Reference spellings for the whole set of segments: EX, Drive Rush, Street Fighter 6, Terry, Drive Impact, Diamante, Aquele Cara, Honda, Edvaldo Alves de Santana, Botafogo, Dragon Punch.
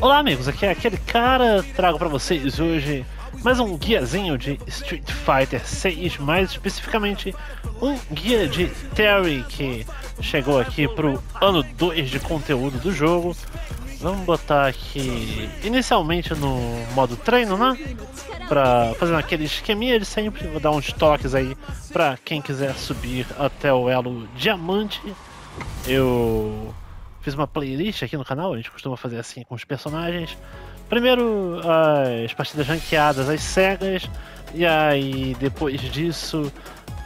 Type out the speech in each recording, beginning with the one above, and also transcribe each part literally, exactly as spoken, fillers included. Olá amigos, aqui é Aquele Cara, trago para vocês hoje mais um guiazinho de Street Fighter seis, mais especificamente um guia de Terry que chegou aqui pro ano dois de conteúdo do jogo. Vamos botar aqui inicialmente no modo treino, né? Pra fazer aquele esqueminha de sempre, vou dar uns toques aí pra quem quiser subir até o elo Diamante. Eu fiz uma playlist aqui no canal, a gente costuma fazer assim com os personagens. Primeiro as partidas ranqueadas, as cegas, e aí depois disso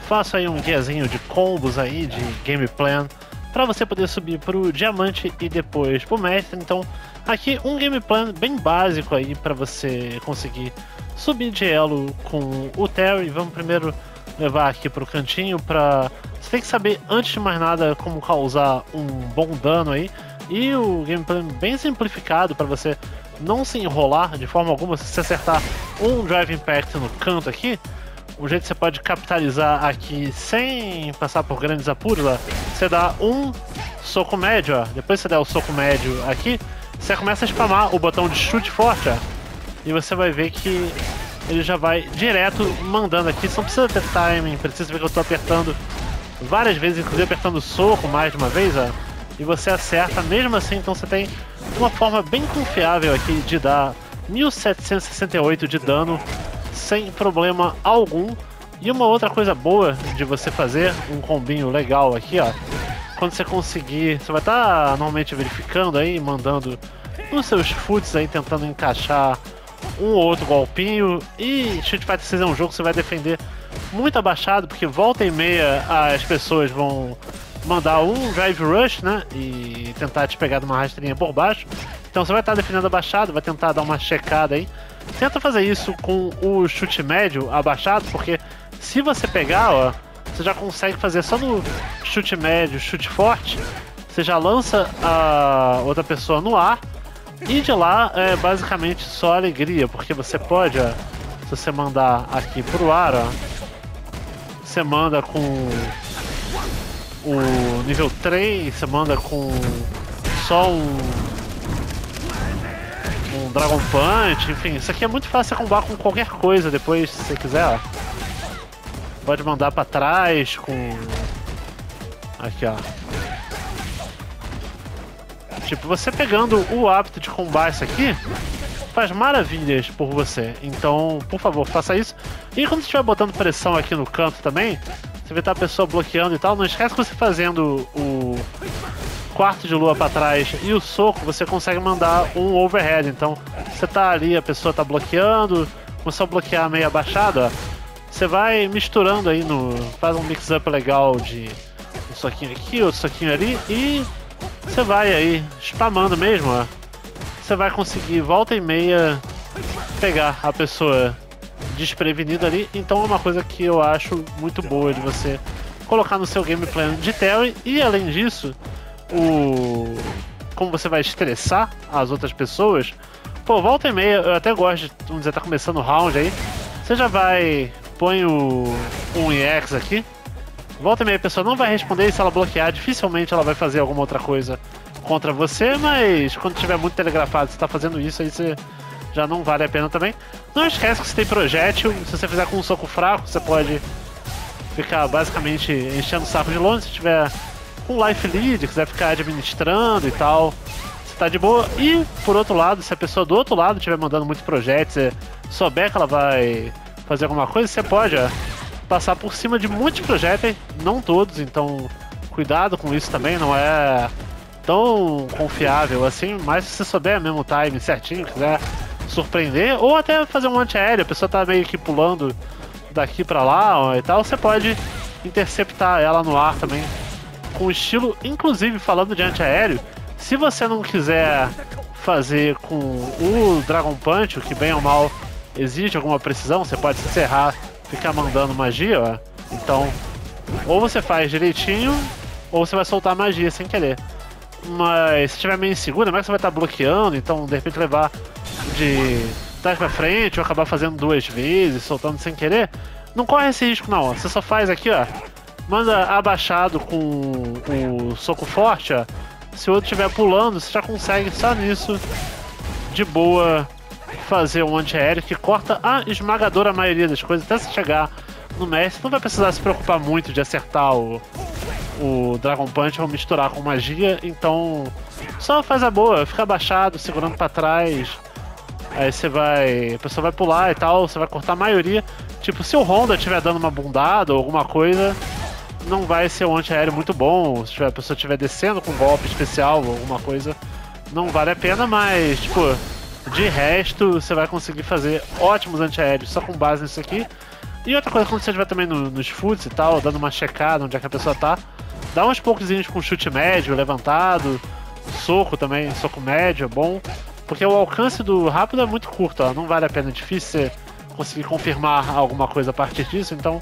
faço aí um guiazinho de combos aí, de game plan, para você poder subir pro Diamante e depois pro Mestre. Então aqui um game plan bem básico aí para você conseguir subir de elo com o Terry. Vamos primeiro levar aqui pro cantinho pra... Você tem que saber, antes de mais nada, como causar um bom dano aí. E o gameplay bem simplificado para você não se enrolar de forma alguma. Se você acertar um Drive Impact no canto aqui, o jeito que você pode capitalizar aqui sem passar por grandes apuros, ó, você dá um soco médio, ó. Depois que você der o soco médio aqui, você começa a spamar o botão de chute forte, ó, e você vai ver que ele já vai direto mandando aqui. Você não precisa ter timing, precisa ver que eu estou apertando várias vezes, inclusive apertando o soco mais de uma vez, ó, e você acerta mesmo assim. Então você tem uma forma bem confiável aqui de dar mil setecentos e sessenta e oito de dano sem problema algum. E uma outra coisa boa de você fazer um combinho legal aqui, ó, quando você conseguir, você vai estar normalmente verificando aí, mandando os seus futs aí, tentando encaixar um ou outro golpinho. E Street Fighter seis é um jogo que você vai defender muito abaixado, porque volta e meia as pessoas vão mandar um Drive Rush, né, e tentar te pegar de uma rasteirinha por baixo. Então você vai estar defendendo abaixado, vai tentar dar uma checada aí. Tenta fazer isso com o chute médio abaixado, porque se você pegar, ó, você já consegue fazer só no chute médio, chute forte, você já lança a outra pessoa no ar. E de lá é basicamente só alegria, porque você pode, ó, se você mandar aqui pro ar, ó, você manda com o nível três, você manda com só um, um Dragon Punch, enfim, isso aqui é muito fácil combar com qualquer coisa depois, se você quiser, ó. Pode mandar pra trás com... aqui, ó. Tipo, você pegando o hábito de combar isso aqui, faz maravilhas por você. Então, por favor, faça isso. E quando você estiver botando pressão aqui no canto também, você vê que tá a pessoa bloqueando e tal, não esquece que você fazendo o quarto de lua para trás e o soco, você consegue mandar um overhead. Então, você tá ali, a pessoa tá bloqueando, começou a bloquear meio abaixada, você vai misturando aí no... faz um mix-up legal de um soquinho aqui, outro soquinho ali e... você vai aí, spamando mesmo, ó. Você vai conseguir, volta e meia, pegar a pessoa desprevenida ali. Então é uma coisa que eu acho muito boa de você colocar no seu game plan de Terry. E além disso, o... como você vai estressar as outras pessoas. Pô, volta e meia, eu até gosto de, vamos dizer, tá começando o round aí, você já vai, põe o um E X aqui. Volta e meia a pessoa não vai responder, e se ela bloquear, dificilmente ela vai fazer alguma outra coisa contra você, mas quando tiver muito telegrafado, você tá fazendo isso, aí você já não vale a pena também. Não esquece que você tem projétil, se você fizer com um soco fraco, você pode ficar basicamente enchendo o saco de longe. Se tiver com life lead, quiser ficar administrando e tal, você tá de boa. E por outro lado, se a pessoa do outro lado estiver mandando muito projétil, você souber que ela vai fazer alguma coisa, você pode, ó, passar por cima de muitos projéteis, não todos, então cuidado com isso também, não é tão confiável assim, mas se você souber mesmo o time certinho, quiser surpreender, ou até fazer um antiaéreo, a pessoa tá meio que pulando daqui pra lá, ó, e tal, você pode interceptar ela no ar também, com estilo. Inclusive, falando de antiaéreo, se você não quiser fazer com o Dragon Punch, o que bem ou mal exige alguma precisão, você pode se encerrar, ficar mandando magia, ó. Então, ou você faz direitinho, ou você vai soltar magia sem querer. Mas se tiver meio inseguro, como é que você vai estar bloqueando? Então, de repente, levar de trás pra frente, ou acabar fazendo duas vezes, soltando sem querer, não corre esse risco, não. Você só faz aqui, ó, manda abaixado com o soco forte, ó. Se o outro estiver pulando, você já consegue só nisso de boa fazer um antiaéreo que corta a esmagadora maioria das coisas até se chegar no mestre. Não vai precisar se preocupar muito de acertar o, o Dragon Punch ou misturar com magia, então só faz a boa, fica abaixado, segurando pra trás. Aí você vai, a pessoa vai pular e tal, você vai cortar a maioria. Tipo, se o Honda estiver dando uma bundada ou alguma coisa, não vai ser um antiaéreo muito bom. Se a pessoa estiver descendo com um golpe especial ou alguma coisa, não vale a pena, mas tipo, de resto você vai conseguir fazer ótimos antiaéreos só com base nisso aqui. E outra coisa, quando você estiver também no, nos foots e tal, dando uma checada onde é que a pessoa tá, dá uns poucozinhos com chute médio, levantado, soco também, soco médio é bom, porque o alcance do rápido é muito curto, ó, não vale a pena, é difícil você conseguir confirmar alguma coisa a partir disso, então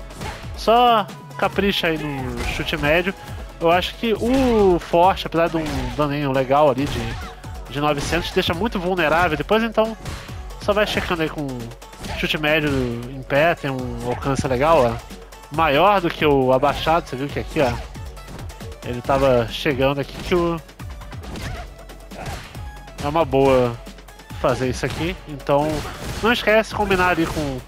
só capricha aí no chute médio. Eu acho que o forte, apesar de um daninho legal ali de, de novecentos, deixa muito vulnerável depois, então só vai checando aí com chute médio em pé, tem um alcance legal, ó, maior do que o abaixado, você viu que aqui, ó, ele tava chegando aqui, que o... é uma boa fazer isso aqui, então não esquece de combinar ali com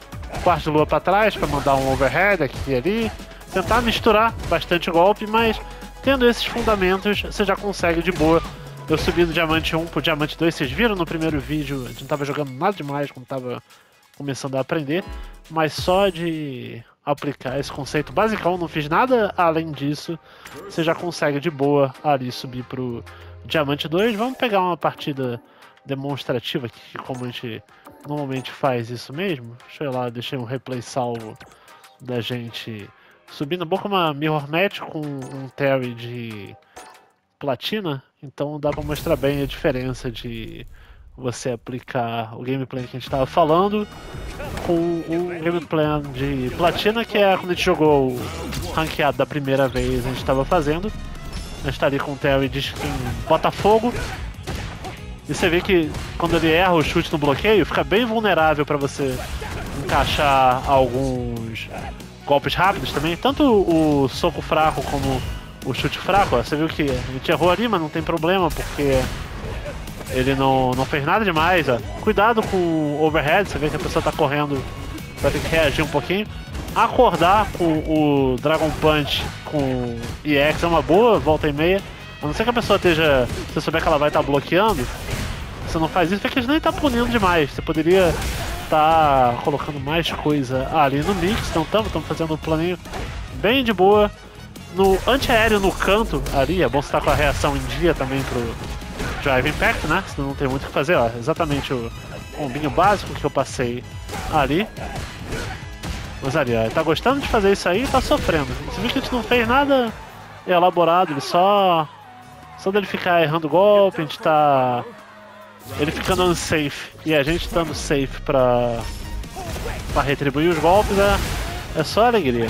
quarto de lua pra trás, pra mandar um overhead aqui e ali, tentar misturar bastante golpe, mas tendo esses fundamentos, você já consegue de boa. Eu subi do Diamante um pro Diamante dois, vocês viram no primeiro vídeo, a gente não tava jogando nada demais, como tava começando a aprender, mas só de aplicar esse conceito basicão, não fiz nada além disso, você já consegue de boa ali subir pro Diamante dois. Vamos pegar uma partida demonstrativa aqui, como a gente normalmente faz isso mesmo. Deixa eu ir lá, deixei um replay salvo da gente subindo. Boa, uma mirror match com um Terry de platina, então dá pra mostrar bem a diferença de você aplicar o gameplay que a gente tava falando com o gameplay de platina, que é quando a gente jogou o ranqueado da primeira vez, a gente tava fazendo. A gente tá ali com o Terry de skin Botafogo, e você vê que quando ele erra o chute no bloqueio, fica bem vulnerável pra você encaixar alguns golpes rápidos também, tanto o soco fraco como o chute fraco, ó. Você viu que a gente errou ali, mas não tem problema, porque ele não, não fez nada demais, ó. Cuidado com o overhead, você vê que a pessoa tá correndo, vai ter que reagir um pouquinho. Acordar com o Dragon Punch com E X é uma boa, volta e meia, a não ser que a pessoa esteja, se você souber que ela vai estar tá bloqueando, você não faz isso, porque a gente nem tá punindo demais, você poderia tá colocando mais coisa ali no mix, então estamos fazendo um planinho bem de boa. No antiaéreo no canto ali, é bom você estar tá com a reação em dia também pro Drive Impact, né? Senão não tem muito o que fazer, ó. Exatamente o combinho básico que eu passei ali. Mas ali, ó, tá gostando de fazer isso aí, tá sofrendo. Você viu que a gente não fez nada elaborado, ele só... Só dele ficar errando golpe, a gente tá... Ele ficando unsafe e a gente estando safe pra, pra retribuir os golpes, né? É só alegria.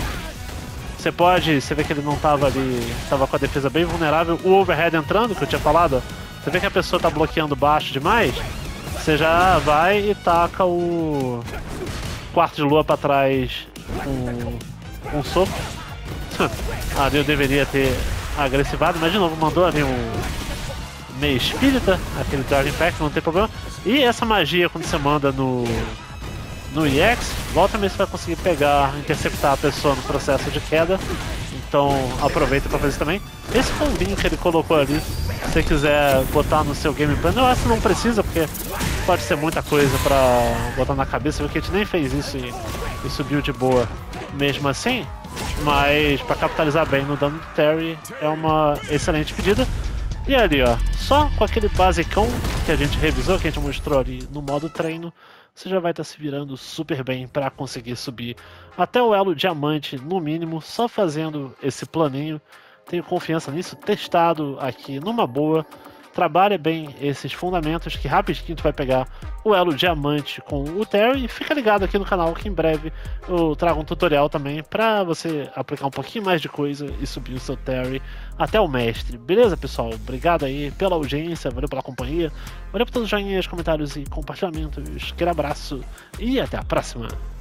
Você pode, você vê que ele não tava ali, tava com a defesa bem vulnerável, o overhead entrando, que eu tinha falado, você vê que a pessoa tá bloqueando baixo demais, você já vai e taca o quarto de lua pra trás com um, um soco. Ali eu deveria ter agressivado, mas de novo mandou ali um... meio espírita, aquele Drive Impact, não tem problema. E essa magia, quando você manda no no E X, volta mesmo, você vai conseguir pegar, interceptar a pessoa no processo de queda, então aproveita para fazer isso também. Esse combinho que ele colocou ali, se você quiser botar no seu game plan, eu acho que não precisa, porque pode ser muita coisa para botar na cabeça, porque a gente nem fez isso e, e subiu de boa mesmo assim, mas para capitalizar bem no dano do Terry é uma excelente pedida. E ali, ó, só com aquele basicão que a gente revisou, que a gente mostrou ali no modo treino, você já vai estar se virando super bem para conseguir subir até o elo diamante, no mínimo, só fazendo esse planinho. Tenho confiança nisso, testado aqui numa boa. Trabalha bem esses fundamentos, que rapidinho tu vai pegar o elo diamante com o Terry. E fica ligado aqui no canal, que em breve eu trago um tutorial também para você aplicar um pouquinho mais de coisa e subir o seu Terry até o mestre. Beleza, pessoal? Obrigado aí pela audiência, valeu pela companhia, valeu por todos os joinhas, comentários e compartilhamentos. Aquele abraço e até a próxima!